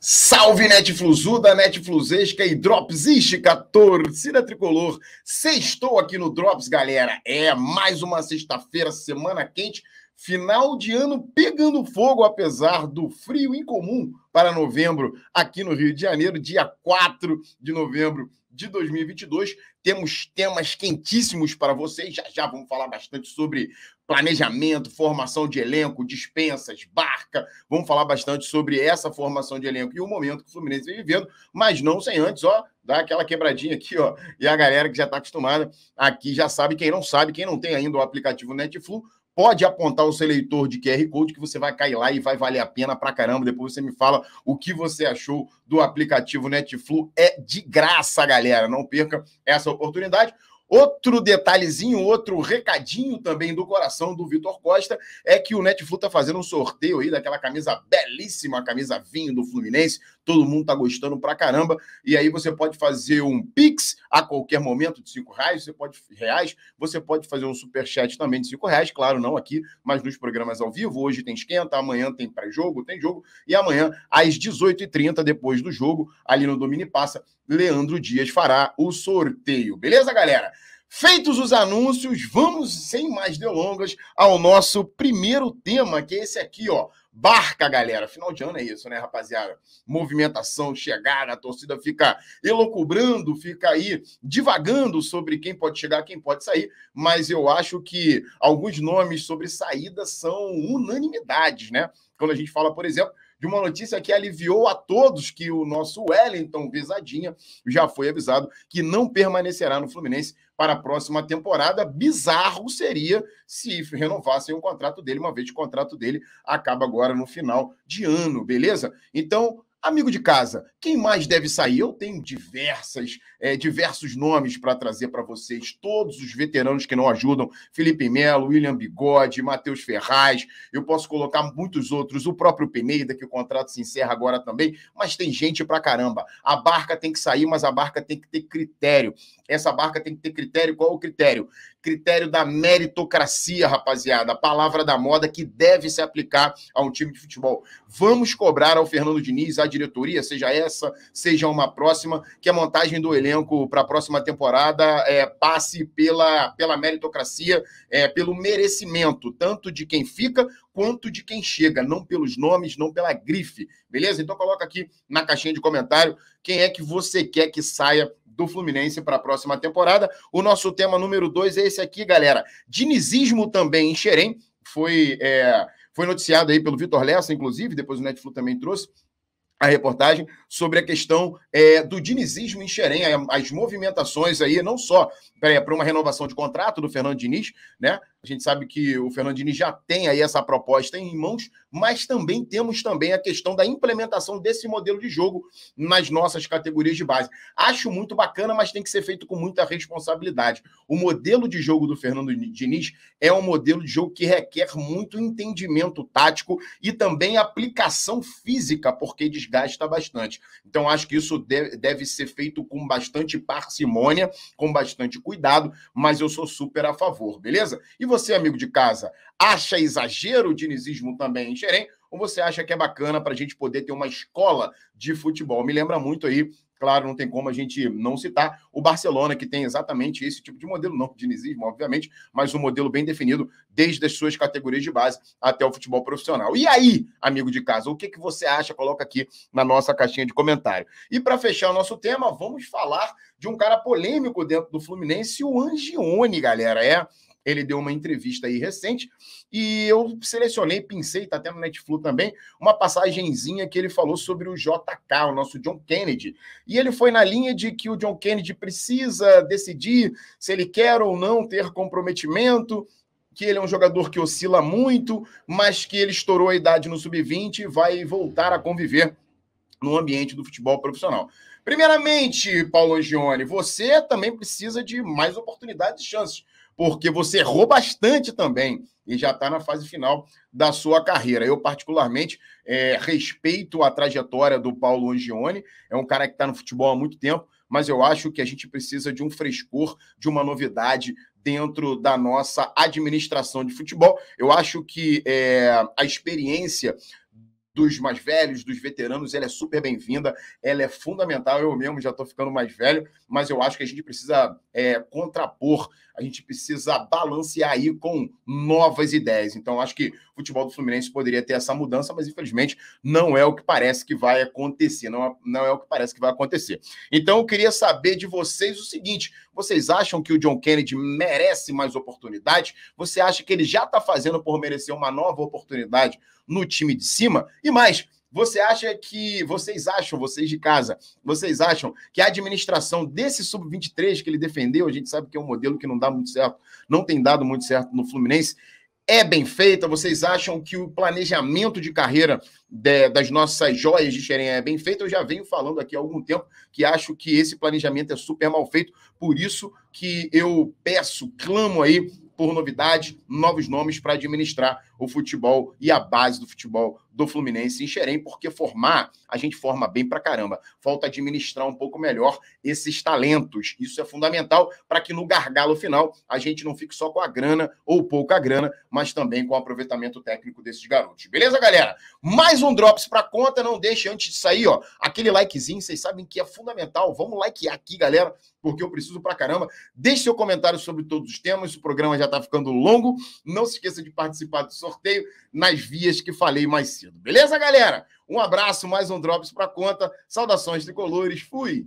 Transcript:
Salve Netfluzuda, Netfluzesca e Dropsística, torcida tricolor. Sextou aqui no Drops, galera. É mais uma sexta-feira, semana quente, final de ano pegando fogo, apesar do frio incomum para novembro aqui no Rio de Janeiro, dia 4 de novembro de 2022. Temos temas quentíssimos para vocês, já vamos falar bastante sobre planejamento, formação de elenco, dispensas, Barca, vamos falar bastante sobre essa formação de elenco e o momento que o Fluminense vem vivendo, mas não sem antes, ó, dar aquela quebradinha aqui, ó, e a galera que já está acostumada aqui já sabe, quem não tem ainda o aplicativo Netflu, pode apontar o seu leitor de QR Code que você vai cair lá e vai valer a pena pra caramba. Depois você me fala o que você achou do aplicativo Netflu. É de graça, galera. Não perca essa oportunidade. Outro detalhezinho, outro recadinho também do coração do Vitor Costa é que o Netflu tá fazendo um sorteio aí daquela camisa belíssima, camisa vinho do Fluminense. Todo mundo tá gostando pra caramba. E aí você pode fazer um Pix a qualquer momento de R$5, você pode fazer um superchat também de R$5, claro, não aqui, mas nos programas ao vivo. Hoje tem esquenta, amanhã tem pré-jogo, tem jogo. E amanhã, às 18h30, depois do jogo, ali no Domini Passa, Leandro Dias fará o sorteio. Beleza, galera? Feitos os anúncios, vamos, sem mais delongas, ao nosso primeiro tema, que é esse aqui, ó. Barca, galera. Final de ano é isso, né, rapaziada? Movimentação, chegada, a torcida fica elocubrando, fica aí divagando sobre quem pode chegar, quem pode sair, mas eu acho que alguns nomes sobre saída são unanimidades, né? Quando a gente fala, por exemplo, de uma notícia que aliviou a todos, que o nosso Wellington Bizadinha já foi avisado que não permanecerá no Fluminense para a próxima temporada. Bizarro seria se renovassem o contrato dele, uma vez que o contrato dele acaba agora no final de ano, beleza? Então, amigo de casa, quem mais deve sair? Eu tenho diversos nomes para trazer para vocês, todos os veteranos que não ajudam, Felipe Melo, William Bigode, Matheus Ferraz, eu posso colocar muitos outros, o próprio Peneida, que o contrato se encerra agora também, mas tem gente pra caramba. A Barca tem que sair, mas a Barca tem que ter critério. Essa Barca tem que ter critério, qual é o critério? Critério da meritocracia, rapaziada, a palavra da moda que deve se aplicar a um time de futebol. Vamos cobrar ao Fernando Diniz, a diretoria, seja essa, seja uma próxima, que a montagem do elenco para a próxima temporada passe pela meritocracia, pelo merecimento, tanto de quem fica quanto de quem chega, não pelos nomes, não pela grife, beleza? Então coloca aqui na caixinha de comentário quem é que você quer que saia do Fluminense para a próxima temporada. O nosso tema número 2 é esse aqui, galera. Dinizismo também em Xerém, foi noticiado aí pelo Vitor Lessa, inclusive, depois o Netflix também trouxe a reportagem sobre a questão do dinizismo em Xerém, as movimentações aí, não só para uma renovação de contrato do Fernando Diniz, né? A gente sabe que o Fernando Diniz já tem aí essa proposta em mãos, mas também temos a questão da implementação desse modelo de jogo nas nossas categorias de base. Acho muito bacana, mas tem que ser feito com muita responsabilidade. O modelo de jogo do Fernando Diniz é um modelo de jogo que requer muito entendimento tático e também aplicação física, porque desgasta bastante. Então, acho que isso deve ser feito com bastante parcimônia, com bastante cuidado, mas eu sou super a favor, beleza? E você, amigo de casa, acha exagero o dinizismo também em Xerém? Ou você acha que é bacana para a gente poder ter uma escola de futebol? Me lembra muito aí, claro, não tem como a gente não citar o Barcelona, que tem exatamente esse tipo de modelo, não dinizismo, obviamente, mas um modelo bem definido desde as suas categorias de base até o futebol profissional. E aí, amigo de casa, o que você acha? Coloca aqui na nossa caixinha de comentário. E para fechar o nosso tema, vamos falar de um cara polêmico dentro do Fluminense, o Angioni, galera. Ele deu uma entrevista aí recente e eu selecionei, pincei, tá até no Netflix também, uma passagenzinha que ele falou sobre o JK, o nosso John Kennedy. E ele foi na linha de que o John Kennedy precisa decidir se ele quer ou não ter comprometimento, que ele é um jogador que oscila muito, mas que ele estourou a idade no sub-20 e vai voltar a conviver no ambiente do futebol profissional. Primeiramente, Paulo Angioni, você também precisa de mais oportunidades e chances, porque você errou bastante também e já está na fase final da sua carreira. Eu, particularmente, respeito a trajetória do Paulo Angioni, é um cara que está no futebol há muito tempo, mas eu acho que a gente precisa de um frescor, de uma novidade dentro da nossa administração de futebol. Eu acho que a experiência dos mais velhos, dos veteranos, ela é super bem-vinda, ela é fundamental. Eu mesmo já estou ficando mais velho, mas eu acho que a gente precisa contrapor, a gente precisa balancear aí com novas ideias. Então, acho que o futebol do Fluminense poderia ter essa mudança, mas infelizmente não é o que parece que vai acontecer, não é o que parece que vai acontecer. Então, eu queria saber de vocês o seguinte: vocês acham que o John Kennedy merece mais oportunidade? Você acha que ele já está fazendo por merecer uma nova oportunidade no time de cima? E mais, você acha que, vocês de casa, vocês acham que a administração desse sub-23 que ele defendeu, a gente sabe que é um modelo que não dá muito certo, não tem dado muito certo no Fluminense, é bem feita? Vocês acham que o planejamento de carreira das nossas joias de Xerém é bem feito? Eu já venho falando aqui há algum tempo que acho que esse planejamento é super mal feito, por isso que eu peço, clamo aí por novidade, novos nomes para administrar o futebol e a base do futebol do Fluminense em Xerém, porque formar, a gente forma bem pra caramba. Falta administrar um pouco melhor esses talentos. Isso é fundamental para que no gargalo final a gente não fique só com a grana ou pouca grana, mas também com o aproveitamento técnico desses garotos. Beleza, galera? Mais um Drops pra conta. Não deixe, antes de sair, ó, aquele likezinho, vocês sabem que é fundamental. Vamos likear aqui, galera, porque eu preciso pra caramba. Deixe seu comentário sobre todos os temas. O programa já tá ficando longo. Não se esqueça de participar do sorteio nas vias que falei mais cedo. Beleza, galera? Um abraço, mais um Drops pra conta. Saudações tricolores. Fui!